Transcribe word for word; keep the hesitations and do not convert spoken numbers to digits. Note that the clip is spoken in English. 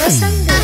Pasang